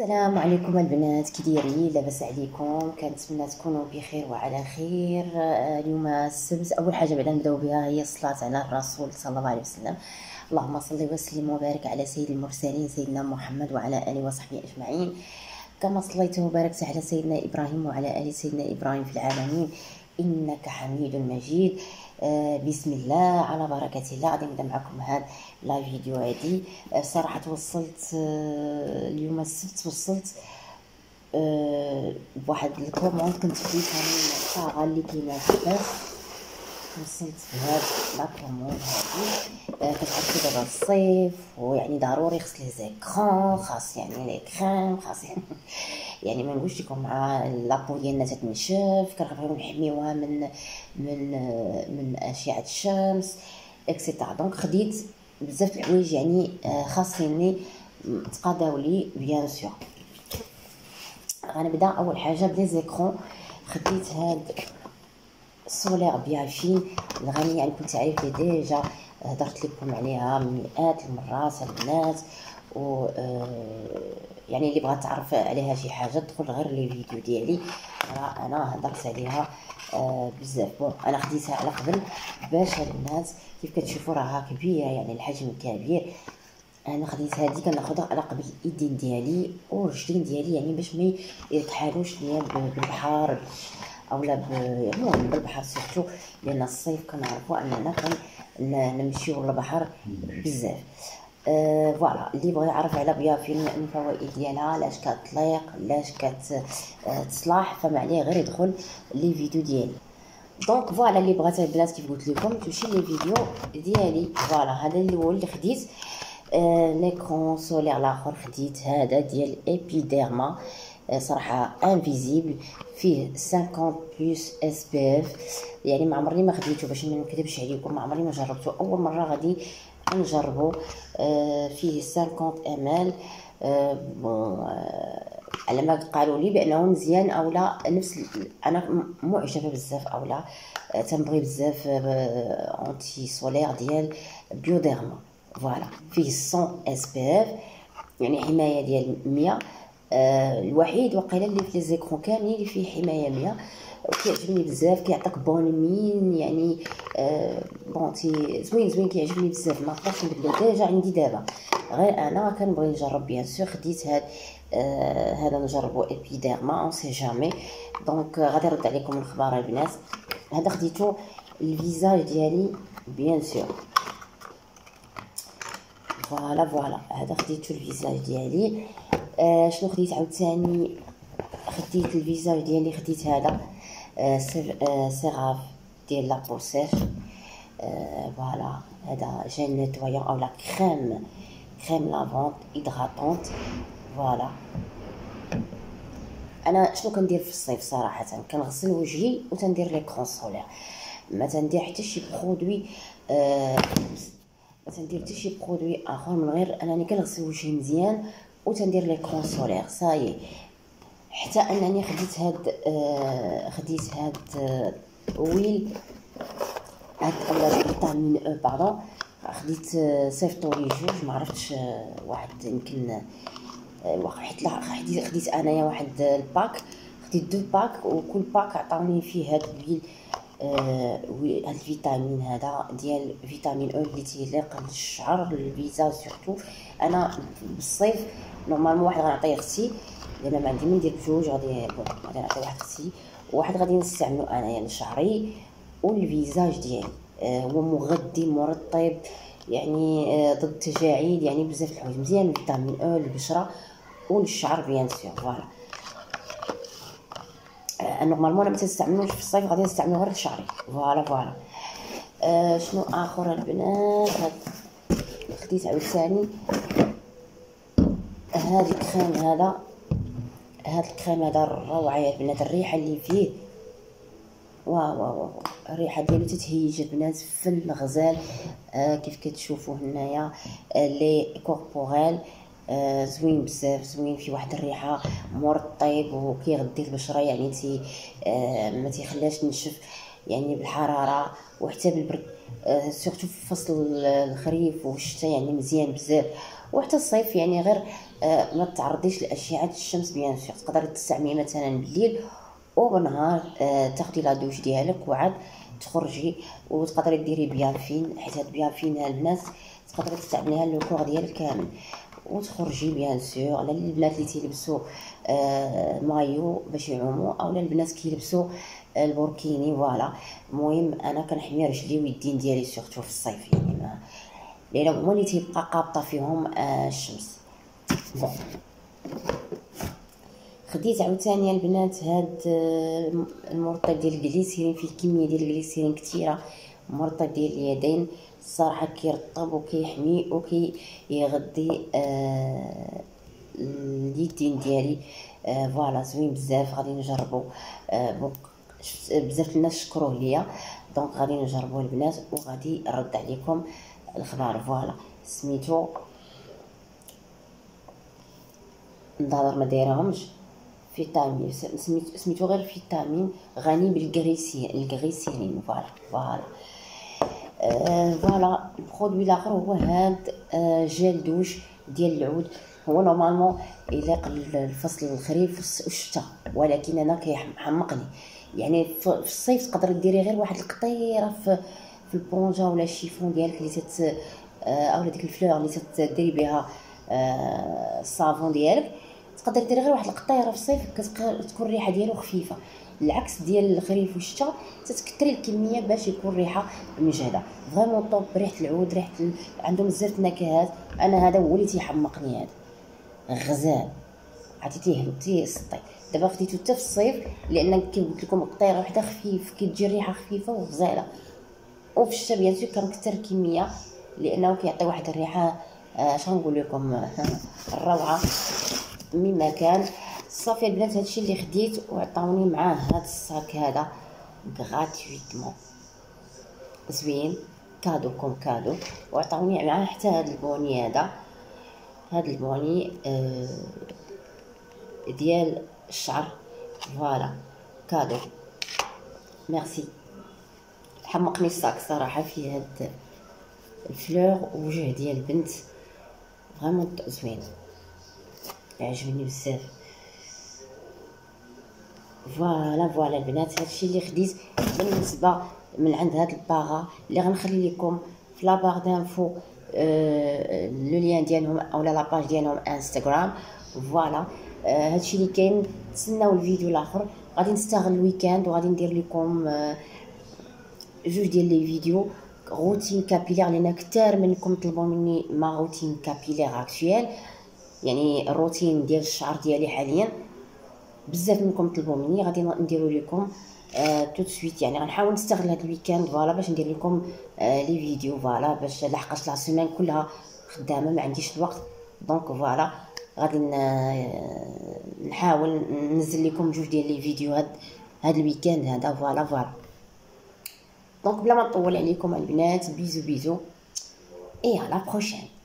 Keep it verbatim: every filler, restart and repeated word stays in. السلام عليكم البنات، كي دايرين؟ لاباس عليكم؟ كنتمنى تكونوا بخير وعلى خير. اليوم السبت. اول حاجه بعدا نبداو بها هي الصلاه على الرسول صلى الله عليه وسلم. اللهم صل وسلم وبارك على سيد المرسلين سيدنا محمد وعلى اله وصحبه اجمعين، كما صليت وباركت على سيدنا ابراهيم وعلى ال سيدنا ابراهيم في العالمين انك حميد مجيد. آه بسم الله، على بركه الله غادي نبدا معكم هاد لا فيديو هادي. آه صراحه توصلت آه اليوم السبت، توصلت آه بواحد الكوموند كنت فيها من الصاغه اللي كاينه في الباب. وصلت بهاد لا كوموند هادي. آه كتعرفوا دابا الصيف ويعني ضروري خص لي زيكران، خاص يعني لي كريم، خاص يعني يعني ما نقولش لكم مع لابو ديالنا تتنشف، كنغيرو نحميوها من من من اشعه الشمس اكسيتيرا. دونك خديت بزاف الحوايج يعني خاصني تقاداو لي بيان سور. غنبدا اول حاجه بلي زيكرون. خديت هاد سولير بيافين الغنيه اللي كنت عارفه ديجا، هضرت لكم عليها مئات المرات البنات، و يعني اللي بغات تعرف عليها شي حاجه تدخل غير لي فيديو ديالي، راه انا هضرت عليها آه بزاف. بون انا خديتها على قبل باش البنات كيف كتشوفوا راها كبيره يعني الحجم كبير. انا خديت هذه كناخذها على قبل اليدين ديالي والرجلين ديالي يعني باش ما يطحالوش ليا بالبحر اولا ب... المهم بالبحر سيرتو، لان الصيف كنعرفوا اننا كنمشيو للبحر بزاف. أه فوالا، اللي بغى يعرف على بيافين من الفوائد ديالها، لاش كتطليق، لاش كتصلاح، فما عليه غير يدخل لي فيديو ديالي. دونك فوالا اللي بغات البنات كيف قلت لكم تمشي لي فيديو ديالي. فوالا هذا الاول اللي خديت. أه ليكرون سولير الاخر خديت هذا ديال ايبيديرما، أه صراحه انفيزيبل، فيه خمسين بلس اس بي اف، يعني ما عمرني ما خديته باش ما نكذبش عليكم، ما عمرني ما جربته، اول مره غادي نجربو. آه فيه خمسين مل. آه آه على ما قالوا لي بانه مزيان اولا، نفس انا معجبه بزاف اولا، آه تنبغي بزاف آه اونتي سولير ديال بيوديرما. فوالا فيه مية اس بي اف يعني حمايه ديال مية، آه الوحيد وقيلا اللي في لي زيكرون كاملين اللي فيه حمايه مية، كيعجبني بزاف، كيعطيك بونمين يعني آه بونتي زوين زوين، كيعجبني بزاف. ما نقدرش نبدل ديجا عندي دابا، غير انا كنبغي نجرب بيان سور. خديت هاد آه هذا نجربو ايبيديرما، اون سي جامي. دونك آه غادي نرد عليكم الاخبار البنات. هذا خديتو الفيزاج ديالي بيان سور. فوالا فوالا هذا خديتو الفيزاج ديالي. آه شنو خديت عاوتاني؟ خديت الفيزاج ديالي، خديت هذا آه سيراف ديال لابو سير. فوالا آه هذا جيل نيتوايون او لا كريم كريم لافونت هيدراتونت. فوالا انا شنو كندير في الصيف صراحه؟ كنغسل وجهي وتندير لي كرون سولير، ما تندير حتى شي برودوي، آه ما تندير حتى شي برودوي اخر من غير انني كنغسل وجهي مزيان وتندير لي كرون سولير. صايي حتى انني خديت هاد آه خديت هاد آه ويل هاد اولا فيتامين او باردون، خديت آه صيفطو لي جوج، معرفتش آه واحد يمكن آه حيت لا خديت انايا واحد الباك، خديت دو باك وكل باك عطاوني فيه هاد الويل آه هاد الفيتامين هذا ديال فيتامين او اللي تيليق للشعر للفيزا سورتو. انا بالصيف نورمالمون واحد غنعطيه اختي، لأن ما عندي ما ندير بجوج، غادي غادي نعطي واحد اختي وواحد غادي نستعملو انايا لشعري والفيزاج ديالي. آه هو مغذي مرطب يعني آه ضد التجاعيد، يعني بزاف الحوايج مزيان، فيتامين او للبشره وللشعر بيان سور. فوالا آه نورمالمون انا ما تنستعملوش في الصيف، غادي نستعملو غير لشعري. فوالا فوالا آه شنو اخر البنات؟ خديت عاوتاني هاد الكريم هذا، هاد الكريم هذا روعه يا البنات، الريحه اللي فيه واو واو واو، الريحه ديالو تتهيج البنات في الغزال. آه كيف كتشوفوا هنايا آه لي كوربوريل آه زوين بزاف، زوين فيه واحد الريحه مرطب وكيغدي البشره يعني تي آه ما تيخلاش تنشف يعني بالحراره وحتى بالبرد، آه سورتو في فصل الخريف والشتاء يعني مزيان بزاف، وحتى الصيف يعني غير ما تعرضيش لاشعه الشمس بيان سيغ. تقدري تستعملي مثلا بالليل وبالنهار تاخدي لا دوش ديالك وعاد تخرجي، وتقدري ديري بيانفين، حيت هاد بيانفين ها الناس تقدري تستعمليها للكور ديالك كامل وتخرجي بيان سيغ. على البنات اللي تيلبسوا آه مايو باش يعوموا، اولا البنات كيلبسوا البوركيني فوالا. المهم انا كنحمي رجلي واليدين ديالي سيغتو في الصيف، يعني لان هما اللي تيبقى قابطه فيهم آه الشمس. بون خديت عاوتاني البنات هاد المرطب ديال الجليسيرين، فيه كميه ديال الجليسيرين كثيره، مرطب ديال اليدين الصراحه كيرطب وكيحمي وكيغذي آه اليدين ديالي فوالا. آه زوين بزاف، غادي نجربو. آه بزاف الناس شكروه ليا، دونك غادي نجربوه البنات وغادي نرد عليكم الخبار فوالا. سميتو نظهر ما دايرهمش فيتامين، سميتو سميتو غير فيتامين غني بالجليسيرين، الجليسيرين فوالا فوالا فوالا. آه البرودوي الاخر هو هاد آه جيل دوش ديال العود. هو نورمالمون يليق الفصل الخريف والشتاء، ولكن انا كيحمقني، يعني في الصيف تقدري ديري غير واحد القطيره في في البونجه ولا الشيفون ديالك اللي تت او ديك الفلور اللي تديري بها آه الصابون ديالك، تقدر ديري غير واحد القطيره في الصيف كتكون الريحه ديالو خفيفه، العكس ديال الخريف والشتاء تتكثري الكميه باش يكون الريحه مجهده. فريمون طوب ريحه العود، ريحه ال... عندهم بزاف النكهات. انا هذا هو اللي تيحمقني، هذا غزال عطيتيه هبطي سطي. دابا خديتو حتى في الصيف لان قلت لكم قطيره وحده خفيف كتجي الريحه خفيفه وغزاله، وفي الشتاء بيان سور كنكثر الكميه لانه كيعطي واحد الريحه اش غنقول لكم الروعه من مكان صافي. البنات هادشي اللي خديت وعطاوني معاه هاد الصاك هذا غراتويتمون، زوين كادو كوم كادو، وعطاوني معاه حتى هاد البوني هذا، هاد البوني آه ديال الشعر فوالا كادو. ميرسي، حمقني الصاك صراحه فيه هاد الفلور ووجه ديال البنت فريمون زوين، عجبني بزاف فوالا فوالا. البنات هادشي اللي خديت بالنسبه من عند هاد الباغا اللي غنخلي لكم في لاباغ دانفو أه لو ليان ديالهم اولا لاباج ديالهم انستغرام فوالا. أه هادشي اللي كاين. تسناو الفيديو الاخر، غادي نستغل الويكاند وغادي ندير لكم أه جوج ديال لي فيديو روتين كابيلير، لان كثار منكم طلبوا مني ما روتين كابيلير اكطويل، يعني الروتين ديال الشعر ديالي حاليا. بزاف منكم طلبوا مني، غادي نديرو لكم آه توت سويت، يعني غنحاول نستغل هاد الويكاند فوالا باش ندير لكم آه لي فيديو فوالا، باش لحقاش لا سيمين كلها خدامه ما عنديش الوقت. دونك فوالا غادي نحاول ننزل لكم جوج ديال لي فيديو هاد هاد الويكاند هذا فوالا فوالا. دونك بلا ما نطول عليكم البنات، بيزو بيزو، اي على بروشين.